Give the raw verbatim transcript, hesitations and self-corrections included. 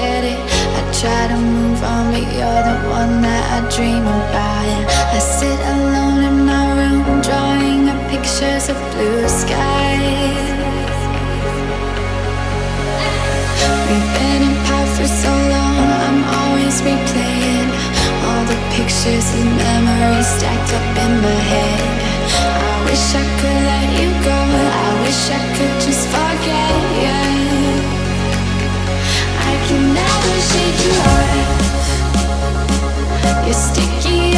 get it. I try to move on, but you're the one that I dream about. I sit alone in my room, drawing up pictures of blue skies. We've been apart for so long, I'm always replaying all the pictures and memories stacked up in my head. I wish I could let you go, I wish I could just forget you. I can never shake you off, you're sticky.